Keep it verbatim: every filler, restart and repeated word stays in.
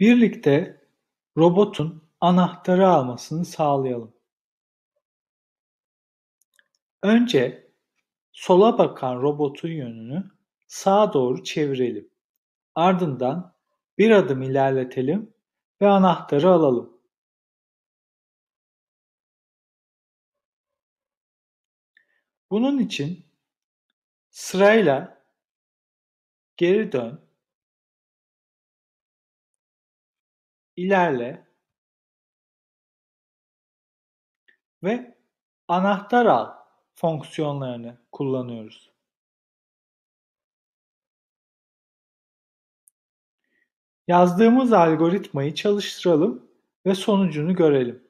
Birlikte robotun anahtarı almasını sağlayalım. Önce sola bakan robotun yönünü sağa doğru çevirelim. Ardından bir adım ilerletelim ve anahtarı alalım. Bunun için sırayla geri dön, ilerle ve anahtar al fonksiyonlarını kullanıyoruz. Yazdığımız algoritmayı çalıştıralım ve sonucunu görelim.